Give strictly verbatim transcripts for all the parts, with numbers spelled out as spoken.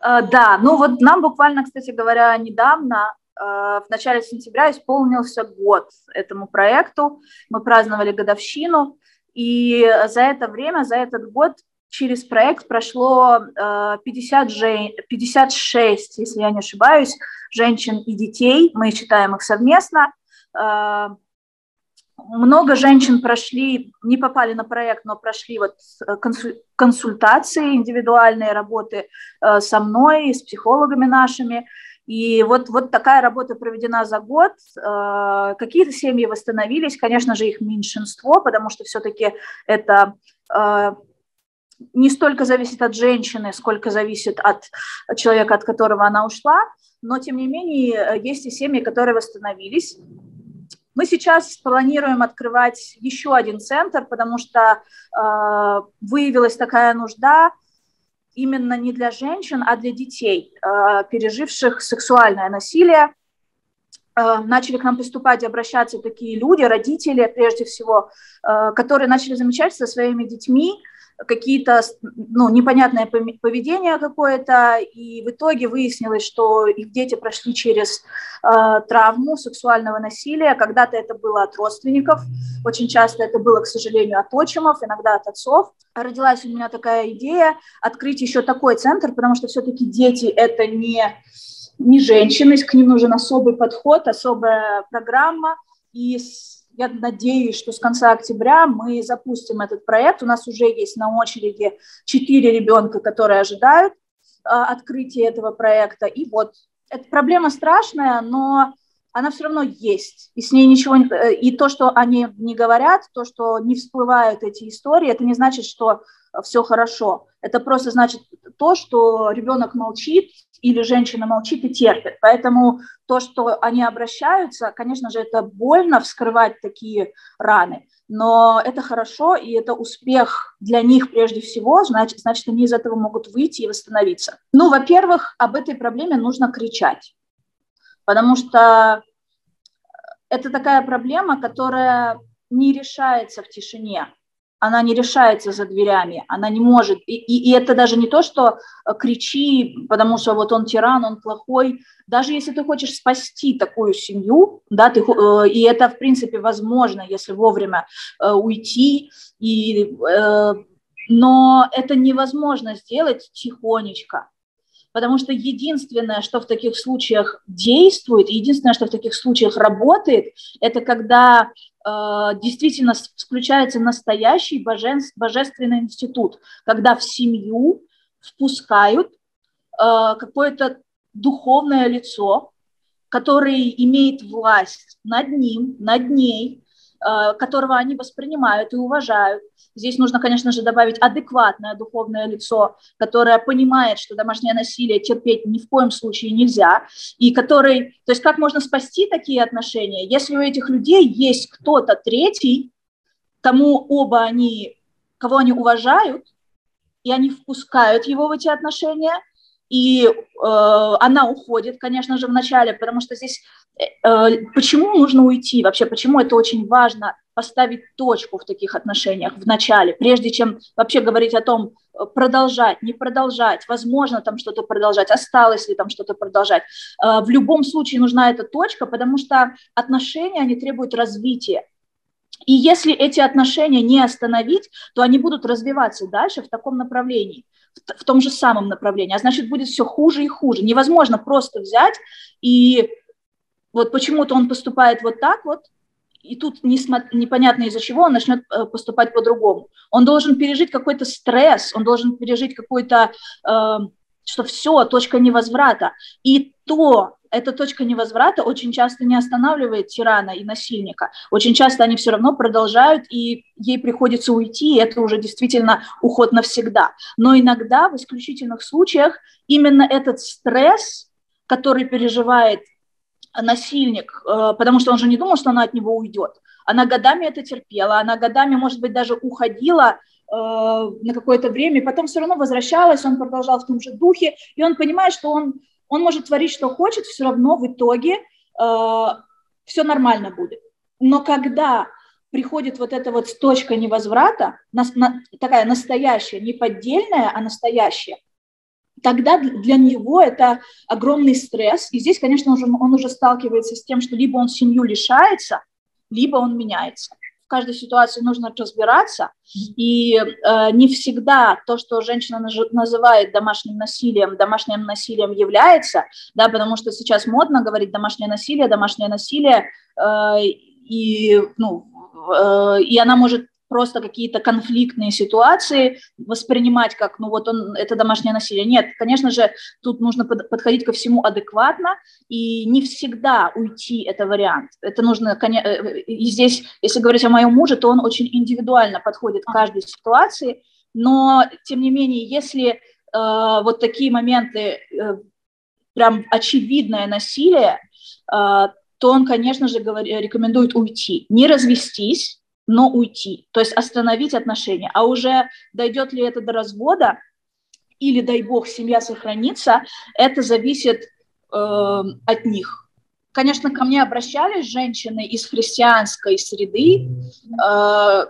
Да, ну вот нам буквально, кстати говоря, недавно, в начале сентября исполнился год этому проекту. Мы праздновали годовщину, и за это время, за этот год через проект прошло пятьдесят, пятьдесят шесть, если я не ошибаюсь, женщин и детей. Мы читаем их совместно. Много женщин прошли, не попали на проект, но прошли вот консультации, индивидуальные работы со мной, с психологами нашими. И вот, вот такая работа проведена за год. Какие-то семьи восстановились, конечно же, их меньшинство, потому что все-таки это не столько зависит от женщины, сколько зависит от человека, от которого она ушла. Но, тем не менее, есть и семьи, которые восстановились. Мы сейчас планируем открывать еще один центр, потому что э, выявилась такая нужда именно не для женщин, а для детей, э, переживших сексуальное насилие. Э, начали к нам поступать и обращаться такие люди, родители прежде всего, э, которые начали замечать со своими детьми какие-то, ну, непонятное поведение какое-то, и в итоге выяснилось, что их дети прошли через э, травму сексуального насилия. Когда-то это было от родственников, очень часто это было, к сожалению, от отчимов, иногда от отцов. Родилась у меня такая идея открыть еще такой центр, потому что все-таки дети – это не, не женщины, к ним нужен особый подход, особая программа, и с я надеюсь, что с конца октября мы запустим этот проект. У нас уже есть на очереди четыре ребенка, которые ожидают э, открытия этого проекта. И вот эта проблема страшная, но она все равно есть. И с ней ничего не... И то, что они не говорят, то, что не всплывают эти истории, это не значит, что все хорошо. Это просто значит то, что ребенок молчит или женщина молчит и терпит. Поэтому то, что они обращаются, конечно же, это больно вскрывать такие раны. Но это хорошо, и это успех для них прежде всего, значит, значит, они из этого могут выйти и восстановиться. Ну, во-первых, об этой проблеме нужно кричать. Потому что это такая проблема, которая не решается в тишине, она не решается за дверями, она не может. И, и, и это даже не то, что кричи, потому что вот он тиран, он плохой. Даже если ты хочешь спасти такую семью, да, ты, и это, в принципе, возможно, если вовремя уйти, и, но это невозможно сделать тихонечко. Потому что единственное, что в таких случаях действует, единственное, что в таких случаях работает, это когда э, действительно включается настоящий божественный институт, когда в семью впускают э, какое-то духовное лицо, которое имеет власть над ним, над ней, э, которого они воспринимают и уважают. Здесь нужно, конечно же, добавить адекватное духовное лицо, которое понимает, что домашнее насилие терпеть ни в коем случае нельзя, и который, то есть как можно спасти такие отношения, если у этих людей есть кто-то третий, кому оба они, кого они уважают, и они впускают его в эти отношения, и э, она уходит, конечно же, в начале, потому что здесь э, почему нужно уйти вообще, почему это очень важно поставить точку в таких отношениях в начале, прежде чем вообще говорить о том, продолжать, не продолжать, возможно там что-то продолжать, осталось ли там что-то продолжать. Э, в любом случае нужна эта точка, потому что отношения, они требуют развития. И если эти отношения не остановить, то они будут развиваться дальше в таком направлении, в том же самом направлении. А значит, будет все хуже и хуже. Невозможно просто взять и вот почему-то он поступает вот так вот, и тут непонятно из-за чего он начнет поступать по-другому. Он должен пережить какой-то стресс, он должен пережить какой-то, э, что все, точка невозврата. И то... Эта точка невозврата очень часто не останавливает тирана и насильника. Очень часто они все равно продолжают, и ей приходится уйти, и это уже действительно уход навсегда. Но иногда, в исключительных случаях, именно этот стресс, который переживает насильник, потому что он же не думал, что она от него уйдет. Она годами это терпела, она годами, может быть, даже уходила на какое-то время, потом все равно возвращалась, он продолжал в том же духе, и он понимает, что он... Он может творить, что хочет, все равно в итоге э, все нормально будет. Но когда приходит вот эта вот точка невозврата, на, на, такая настоящая, не поддельная, а настоящая, тогда для него это огромный стресс. И здесь, конечно же, он уже сталкивается с тем, что либо он семью лишается, либо он меняется. В каждой ситуации нужно разбираться. И э, не всегда то, что женщина называет домашним насилием, домашним насилием является, да, потому что сейчас модно говорить домашнее насилие, домашнее насилие, э, и, ну, э, и она может просто какие-то конфликтные ситуации воспринимать как, ну вот он, это домашнее насилие. Нет, конечно же, тут нужно под, подходить ко всему адекватно, и не всегда уйти это вариант. Это нужно, и здесь, если говорить о моем муже, то он очень индивидуально подходит к каждой ситуации, но, тем не менее, если э, вот такие моменты, э, прям очевидное насилие, э, то он, конечно же, говор, рекомендует уйти, не развестись, но уйти, то есть остановить отношения. А уже дойдет ли это до развода, или, дай бог, семья сохранится, это зависит э, от них. Конечно, ко мне обращались женщины из христианской среды, э,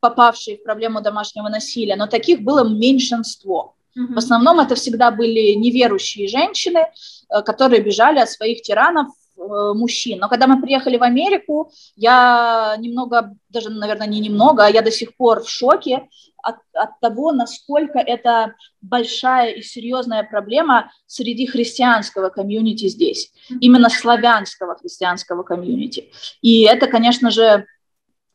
попавшие в проблему домашнего насилия, но таких было меньшинство. В основном это всегда были неверующие женщины, э, которые бежали от своих тиранов, мужчин. Но когда мы приехали в Америку, я немного, даже, наверное, не немного, а я до сих пор в шоке от, от того, насколько это большая и серьезная проблема среди христианского комьюнити здесь, именно славянского христианского комьюнити. И это, конечно же,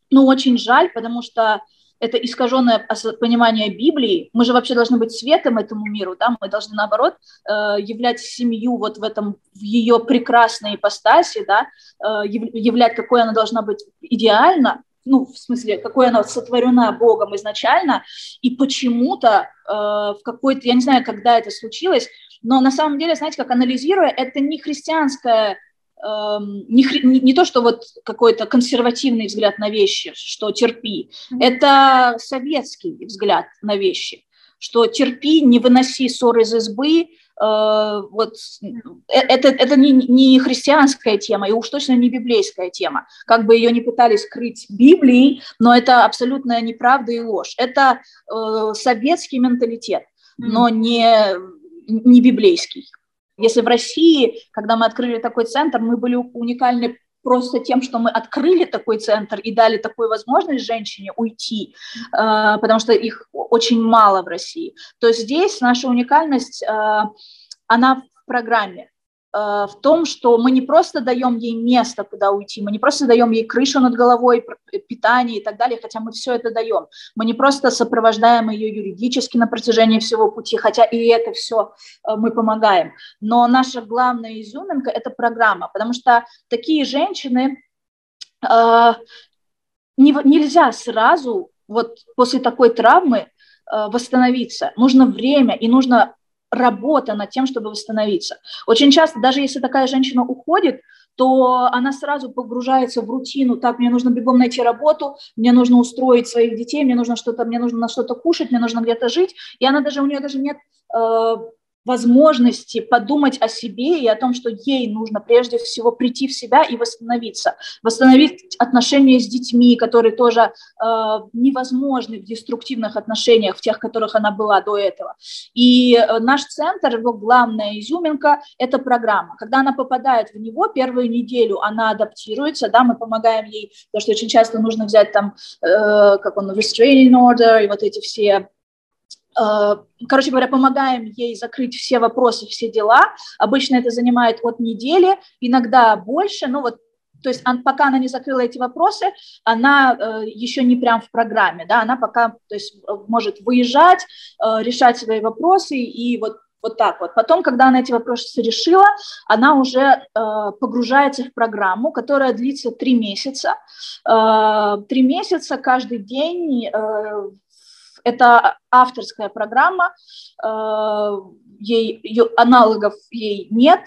ну, очень жаль, потому что это искаженное понимание Библии. Мы же вообще должны быть светом этому миру, да? Мы должны, наоборот, являть семью вот в этом, в ее прекрасной ипостаси, да? Являть, какой она должна быть идеально, ну, в смысле, какой она сотворена Богом изначально, и почему-то в какой-то, я не знаю, когда это случилось, но на самом деле, знаете, как анализируя, это не христианская, Не, не, не то, что вот какой-то консервативный взгляд на вещи, что терпи, это советский взгляд на вещи, что терпи, не выноси ссор из избы, э, вот, это, это не, не христианская тема и уж точно не библейская тема, как бы ее ни пытались крыть Библией, но это абсолютная неправда и ложь, это э, советский менталитет, но не, не библейский. Если в России, когда мы открыли такой центр, мы были уникальны просто тем, что мы открыли такой центр и дали такую возможность женщине уйти, потому что их очень мало в России, то здесь наша уникальность, она в программе, в том, что мы не просто даем ей место, куда уйти, мы не просто даем ей крышу над головой, питание и так далее, хотя мы все это даем. Мы не просто сопровождаем ее юридически на протяжении всего пути, хотя и это все мы помогаем. Но наша главная изюминка – это программа, потому что такие женщины э, не, нельзя сразу, вот после такой травмы, э, восстановиться. Нужно время и нужно работа над тем, чтобы восстановиться. Очень часто, даже если такая женщина уходит, то она сразу погружается в рутину. Так, мне нужно бегом найти работу, мне нужно устроить своих детей, мне нужно что-то, мне нужно на что-то кушать, мне нужно где-то жить. И она даже, у нее даже нет э, возможности подумать о себе и о том, что ей нужно прежде всего прийти в себя и восстановиться. Восстановить отношения с детьми, которые тоже э, невозможны в деструктивных отношениях, в тех, в которых она была до этого. И наш центр, его главная изюминка – это программа. Когда она попадает в него, первую неделю она адаптируется, да, мы помогаем ей, потому что очень часто нужно взять там, э, как он, restraining order и вот эти все… Короче говоря, помогаем ей закрыть все вопросы, все дела. Обычно это занимает от недели, иногда больше. Ну вот, то есть он, пока она не закрыла эти вопросы, она э, еще не прям в программе, да, она пока, то есть, может выезжать, э, решать свои вопросы и вот, вот так вот. Потом, когда она эти вопросы решила, она уже э, погружается в программу, которая длится три месяца. Э, три месяца каждый день... Э, Это авторская программа, ей, ее, аналогов ей нет,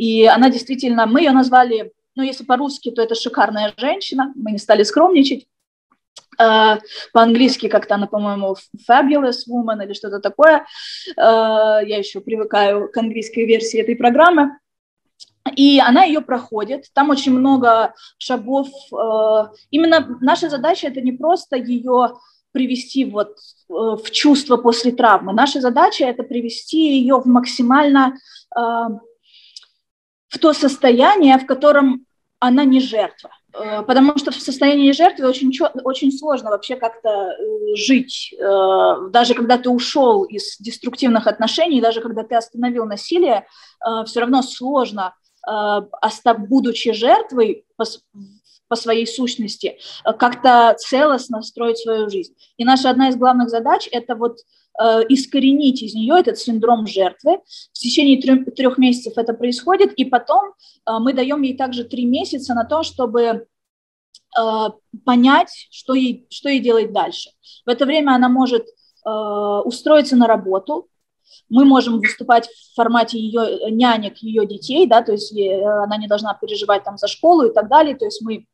и она действительно, мы ее назвали, ну, если по-русски, то это «Шикарная женщина», мы не стали скромничать, по-английски как-то она, по-моему, «Fabulous Woman» или что-то такое, я еще привыкаю к английской версии этой программы. И она ее проходит, там очень много шагов, именно наша задача – это не просто ее привести вот в чувство после травмы. Наша задача – это привести ее в максимально э, в то состояние, в котором она не жертва. Э, потому что в состоянии жертвы очень, очень сложно вообще как-то жить. Э, даже когда ты ушел из деструктивных отношений, даже когда ты остановил насилие, э, все равно сложно, э, будучи жертвой, по своей сущности, как-то целостно строить свою жизнь. И наша одна из главных задач – это вот э, искоренить из нее этот синдром жертвы. В течение трех, трех месяцев это происходит, и потом э, мы даем ей также три месяца на то, чтобы э, понять, что ей, что ей делать дальше. В это время она может э, устроиться на работу. Мы можем выступать в формате ее нянек, ее детей, да, то есть она не должна переживать там за школу и так далее, то есть мы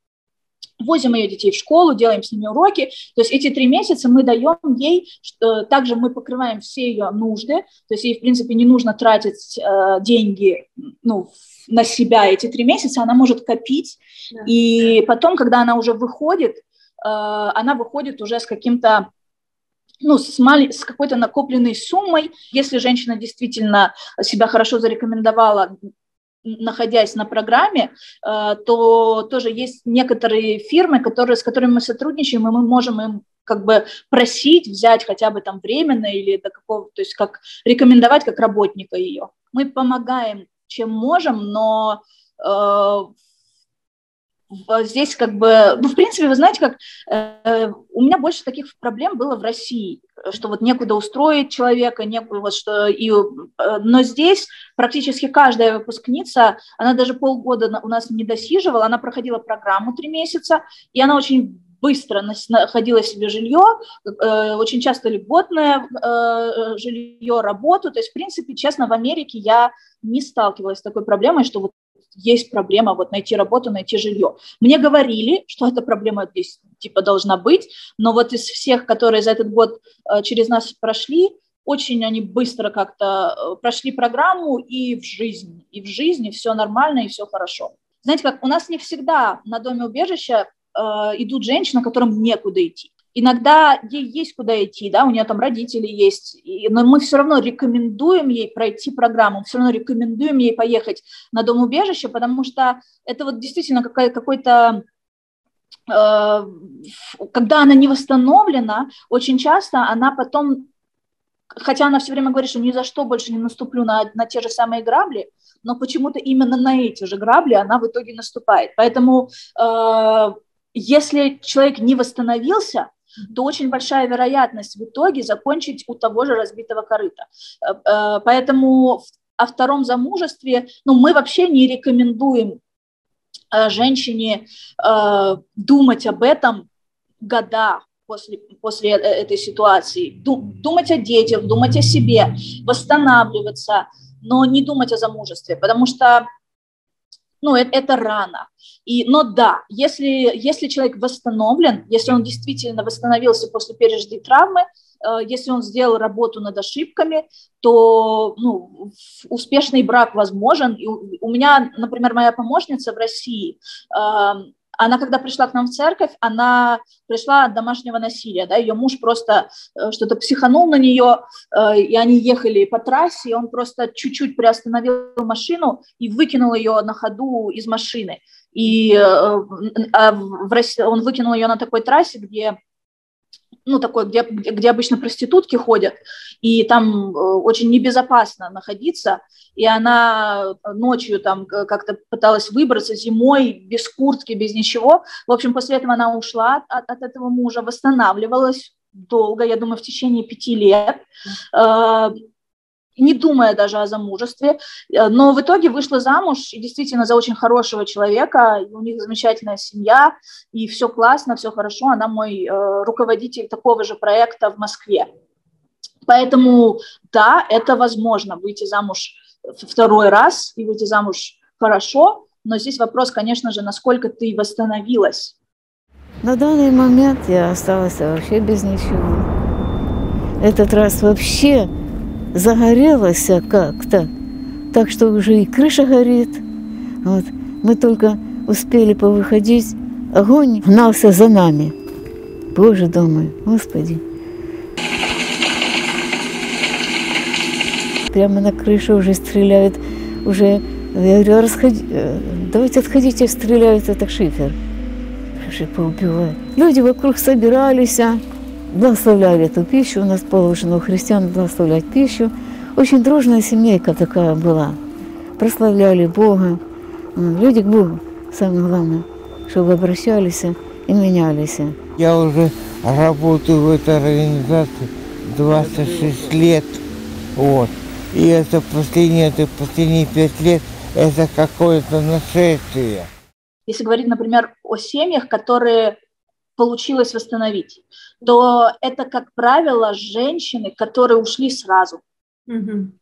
возим ее детей в школу, делаем с ними уроки. То есть эти три месяца мы даем ей, что, также мы покрываем все ее нужды, то есть ей, в принципе, не нужно тратить э, деньги ну, на себя эти три месяца, она может копить, да. И потом, когда она уже выходит, э, она выходит уже с каким-то, ну, с, мали... с какой-то накопленной суммой. Если женщина действительно себя хорошо зарекомендовала, находясь на программе, то тоже есть некоторые фирмы, которые, с которыми мы сотрудничаем, и мы можем им как бы просить взять хотя бы там временно или до какого, то есть как рекомендовать как работника ее. Мы помогаем, чем можем, но э, здесь как бы, ну, в принципе, вы знаете, как э, у меня больше таких проблем было в России, что вот некуда устроить человека, некуда, вот что и, но здесь практически каждая выпускница, она даже полгода у нас не досиживала, она проходила программу три месяца, и она очень быстро находила себе жилье, э, очень часто льготное э, жилье, работу, то есть, в принципе, честно, в Америке я не сталкивалась с такой проблемой, что вот есть проблема вот найти работу, найти жилье. Мне говорили, что эта проблема здесь типа должна быть, но вот из всех, которые за этот год э, через нас прошли, очень они быстро как-то э, прошли программу и в жизнь, и в жизни все нормально, и все хорошо. Знаете, как у нас не всегда на доме убежища э, идут женщины, которым некуда идти. Иногда ей есть куда идти, да, у нее там родители есть, и, но мы все равно рекомендуем ей пройти программу, все равно рекомендуем ей поехать на дом убежище, потому что это вот действительно какая, какой-то, э, когда она не восстановлена, очень часто она потом, хотя она все время говорит, что ни за что больше не наступлю на, на те же самые грабли, но почему-то именно на эти же грабли она в итоге наступает. Поэтому э, если человек не восстановился, то очень большая вероятность в итоге закончить у того же разбитого корыта. Поэтому о втором замужестве, ну, мы вообще не рекомендуем женщине думать об этом года после, после этой ситуации. Думать о детях, думать о себе, восстанавливаться, но не думать о замужестве, потому что ну, это, это рано. И, но да, если, если человек восстановлен, если он действительно восстановился после пережитой травмы, э, если он сделал работу над ошибками, то ну, успешный брак возможен. И у, у меня, например, моя помощница в России, э, она, когда пришла к нам в церковь, она пришла от домашнего насилия, да, ее муж просто э, что-то психанул на нее, э, и они ехали по трассе, и он просто чуть-чуть приостановил машину и выкинул ее на ходу из машины. И э, э, в России, он выкинул ее на такой трассе, где... ну, такой, где, где обычно проститутки ходят, и там очень небезопасно находиться, и она ночью там как-то пыталась выбраться, зимой, без куртки, без ничего. В общем, после этого она ушла от, от этого мужа, восстанавливалась долго, я думаю, в течение пяти лет, э, не думая даже о замужестве, но в итоге вышла замуж, и действительно за очень хорошего человека, и у них замечательная семья, и все классно, все хорошо, она мой э, руководитель такого же проекта в Москве. Поэтому, да, это возможно, выйти замуж второй раз и выйти замуж хорошо, но здесь вопрос, конечно же, насколько ты восстановилась. На данный момент я осталась вообще без ничего. Этот раз вообще... загорелась как-то, так что уже и крыша горит. Вот. Мы только успели повыходить, огонь гнался за нами. Боже, думаю, Господи. Прямо на крыше уже стреляют, уже, я говорю, расходи, давайте отходите, стреляют, это шифер. Поубивают. Люди вокруг собирались, благословляли эту пищу, у нас положено у христиан благословлять пищу. Очень дружная семейка такая была. Прославляли Бога, люди к Богу, самое главное, чтобы обращались и менялись. Я уже работаю в этой организации двадцать шесть лет. Вот. И это последние, это последние пять лет, это какое-то нашествие. Если говорить, например, о семьях, которые получилось восстановить, то это, как правило, женщины, которые ушли сразу. Угу.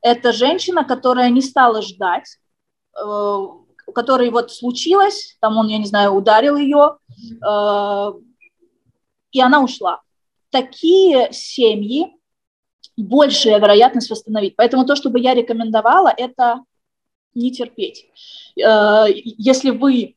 Это женщина, которая не стала ждать, э, у которой вот случилось, там он, я не знаю, ударил ее, э, и она ушла. Такие семьи большая вероятность восстановить. Поэтому то, что бы я рекомендовала, это не терпеть. Если вы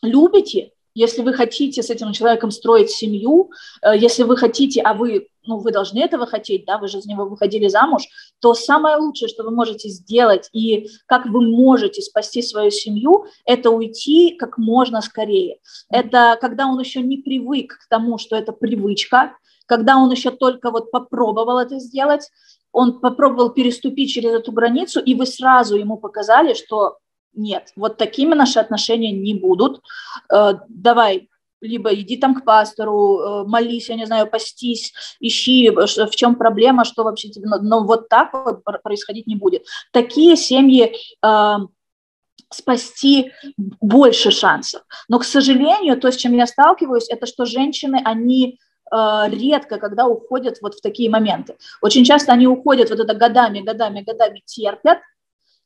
любите, если вы хотите с этим человеком строить семью, если вы хотите, а вы, ну, вы должны этого хотеть, да, вы же за него выходили замуж, то самое лучшее, что вы можете сделать и как вы можете спасти свою семью, это уйти как можно скорее. Это когда он еще не привык к тому, что это привычка, когда он еще только вот попробовал это сделать, он попробовал переступить через эту границу, и вы сразу ему показали, что нет, вот такими наши отношения не будут. Э, давай, либо иди там к пастору, э, молись, я не знаю, постись, ищи, что, в чем проблема, что вообще тебе надо. Но вот так вот происходить не будет. Такие семьи... Э, спасти больше шансов. Но, к сожалению, то, с чем я сталкиваюсь, это что женщины, они... редко, когда уходят вот в такие моменты. Очень часто они уходят вот это годами, годами, годами терпят,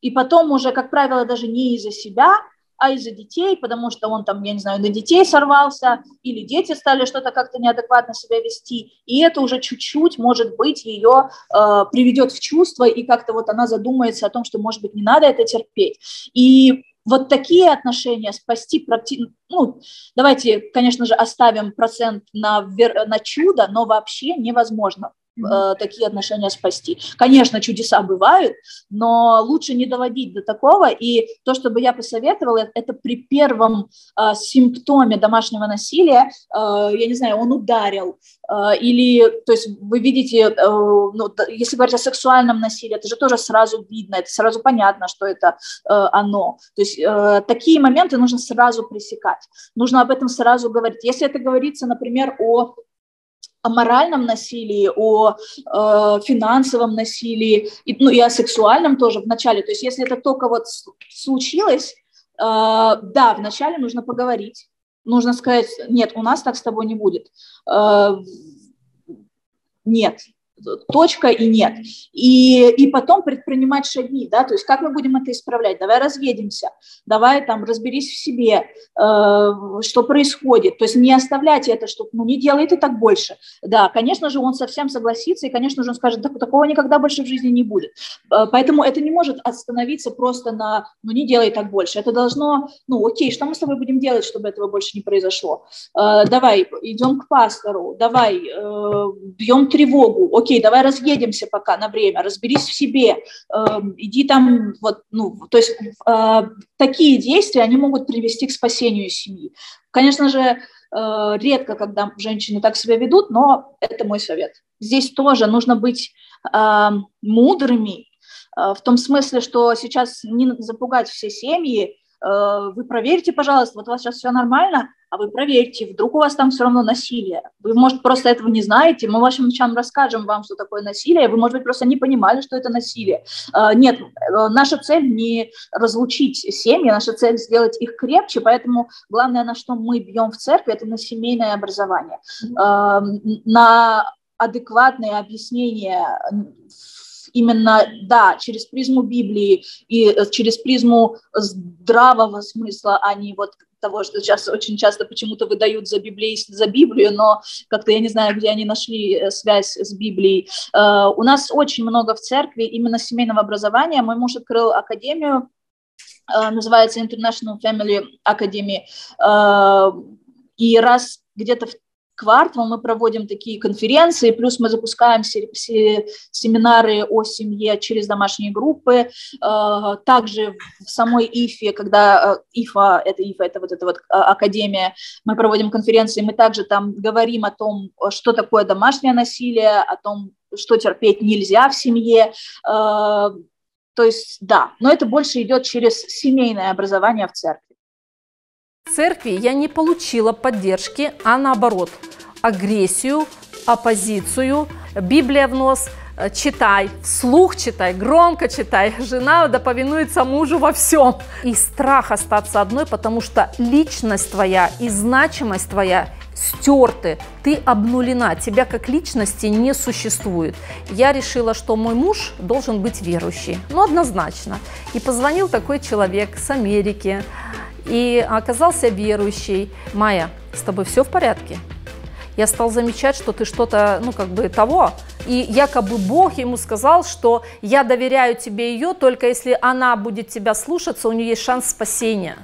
и потом уже, как правило, даже не из-за себя, а из-за детей, потому что он там, я не знаю, на детей сорвался, или дети стали что-то как-то неадекватно себя вести, и это уже чуть-чуть, может быть, ее э, приведет в чувство, и как-то вот она задумается о том, что, может быть, не надо это терпеть. И вот такие отношения спасти практически, ну, давайте, конечно же, оставим процент на, вер... на чудо, но вообще невозможно mm-hmm. э, такие отношения спасти. Конечно, чудеса бывают, но лучше не доводить до такого. И то, что бы я посоветовала, это при первом э, симптоме домашнего насилия, э, я не знаю, он ударил, э, или, то есть вы видите, э, ну, если говорить о сексуальном насилии, это же тоже сразу видно, это сразу понятно, что это э, оно. То есть э, такие моменты нужно сразу пресекать. Нужно об этом сразу говорить. Если это говорится, например, о, о моральном насилии, о э, финансовом насилии, и, ну и о сексуальном тоже в начале. То есть если это только вот случилось, э, да, вначале нужно поговорить. Нужно сказать, нет, у нас так с тобой не будет. Э, нет. Точка и нет. И, и потом предпринимать шаги, да, то есть как мы будем это исправлять? Давай разведемся, давай там разберись в себе, э, что происходит. То есть не оставляйте это, что ну, не делай ты так больше. Да, конечно же, он совсем согласится, и, конечно же, он скажет, так, такого никогда больше в жизни не будет. Поэтому это не может остановиться просто на, ну, не делай так больше. Это должно, ну, окей, что мы с тобой будем делать, чтобы этого больше не произошло? Э, давай, идем к пастору, давай, э, бьем тревогу, окей, давай разъедемся пока на время, разберись в себе, э, иди там, вот, ну, то есть э, такие действия, они могут привести к спасению семьи. Конечно же, э, редко, когда женщины так себя ведут, но это мой совет. Здесь тоже нужно быть э, мудрыми, э, в том смысле, что сейчас не запугать все семьи, э, вы проверьте, пожалуйста, вот у вас сейчас все нормально, а вы проверьте, вдруг у вас там все равно насилие. Вы, может, просто этого не знаете, мы вашим врачам расскажем вам, что такое насилие, вы, может быть, просто не понимали, что это насилие. Нет, наша цель не разлучить семьи, наша цель сделать их крепче, поэтому главное, на что мы бьем в церкви, это на семейное образование, mm-hmm. на адекватные объяснения именно, да, через призму Библии и через призму здравого смысла, а не вот того, что сейчас очень часто почему-то выдают за, библей, за Библию, но как-то я не знаю, где они нашли связь с Библией. Э, у нас очень много в церкви именно семейного образования. Мой муж открыл академию, э, называется International Family Academy, э, и раз где-то в квартал мы проводим такие конференции, плюс мы запускаем семинары о семье через домашние группы. Также в самой ИФе, когда ИФА, это ИФА, это вот эта вот академия, мы проводим конференции, мы также там говорим о том, что такое домашнее насилие, о том, что терпеть нельзя в семье. То есть да, но это больше идет через семейное образование в церкви. В церкви я не получила поддержки, а наоборот, агрессию, оппозицию, Библия в нос, читай, вслух читай, громко читай, жена да повинуется мужу во всем. И страх остаться одной, потому что личность твоя и значимость твоя стерты, ты обнулена, тебя как личности не существует. Я решила, что мой муж должен быть верующий, ну однозначно. И позвонил такой человек с Америки. И оказался верующий. Майя, с тобой все в порядке? Я стал замечать, что ты что-то, ну как бы того. И якобы Бог ему сказал, что я доверяю тебе ее, только если она будет тебя слушаться, у нее есть шанс спасения.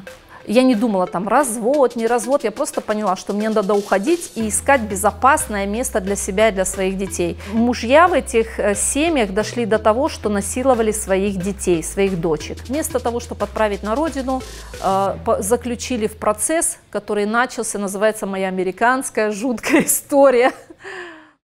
Я не думала там развод, не развод, я просто поняла, что мне надо уходить и искать безопасное место для себя и для своих детей. Мужья в этих семьях дошли до того, что насиловали своих детей, своих дочек. Вместо того, чтобы отправить на родину, заключили в процесс, который начался, называется «Моя американская жуткая история».